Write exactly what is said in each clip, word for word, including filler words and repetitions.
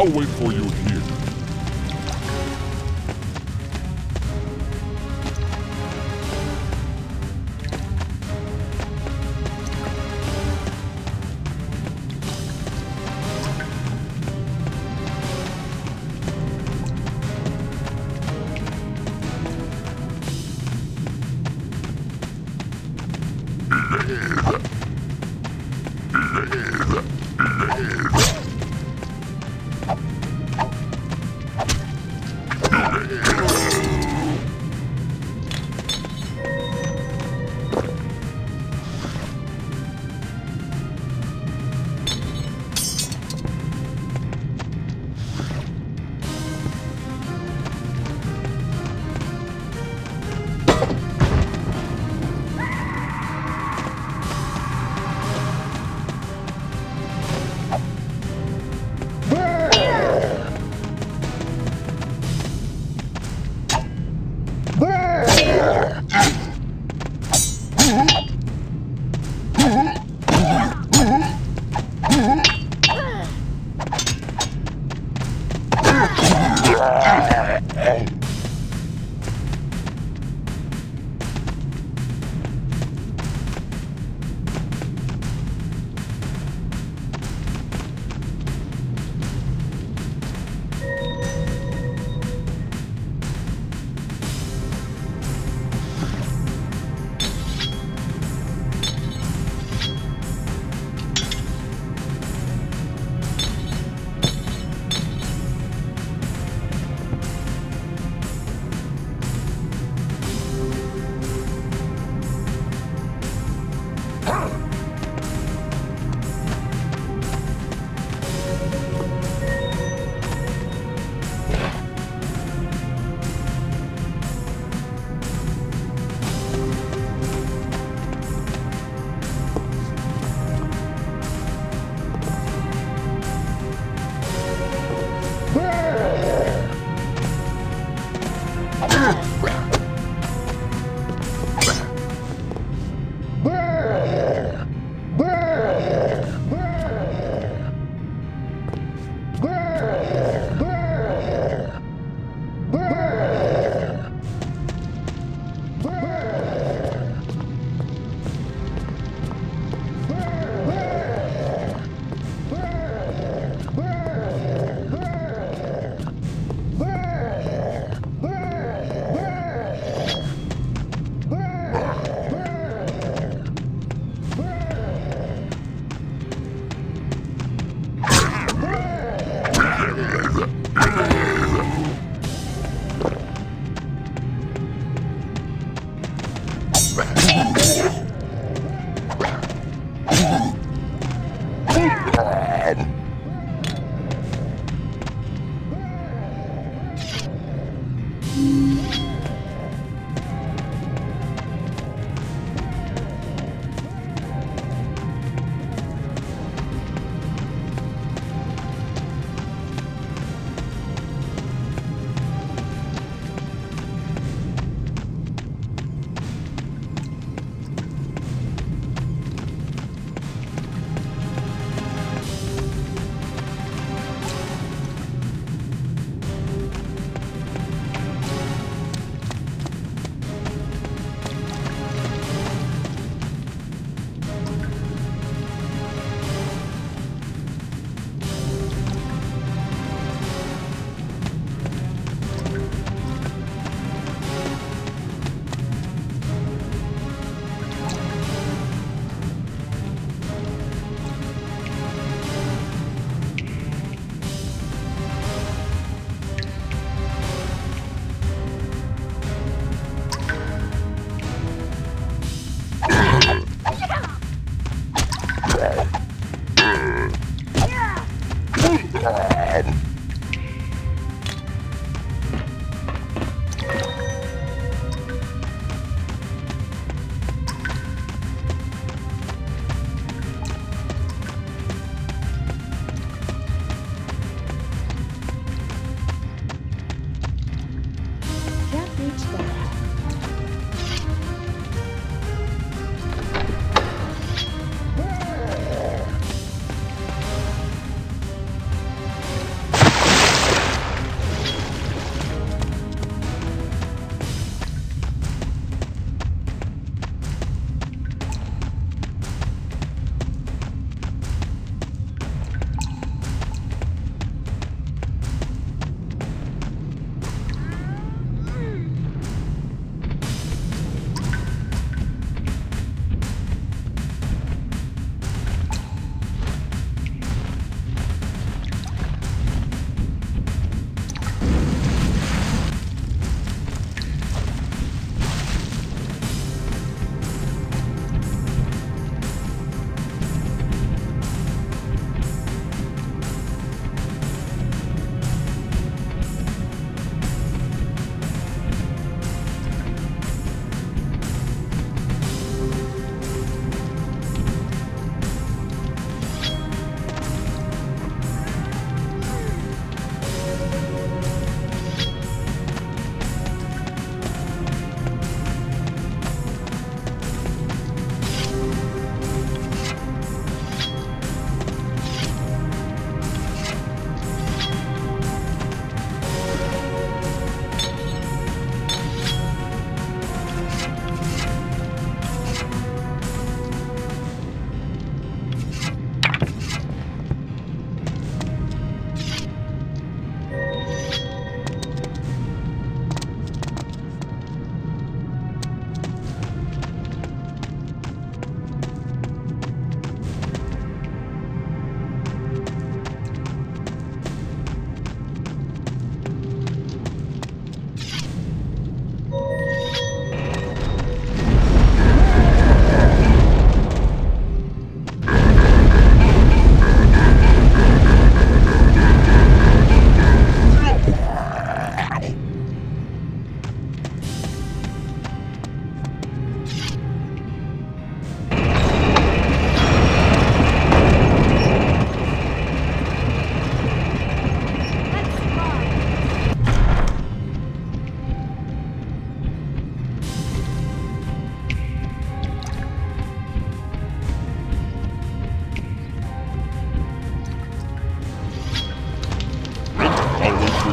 I'll wait for you here.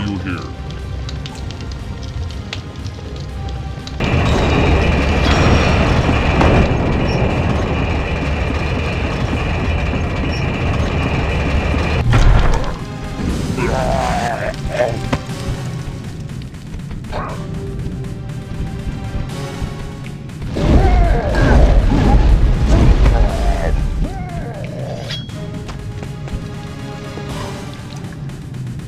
you here. I can't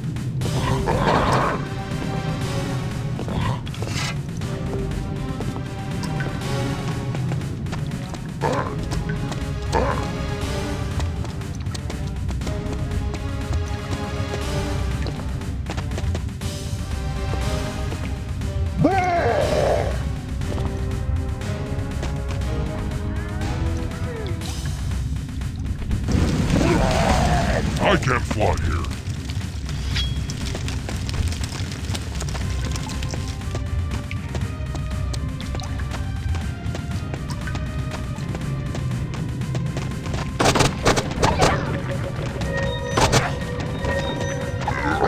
fly here. I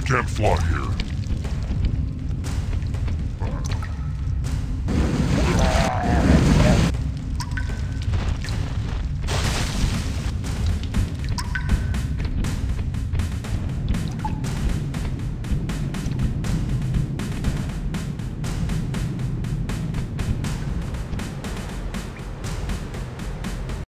can't fly here.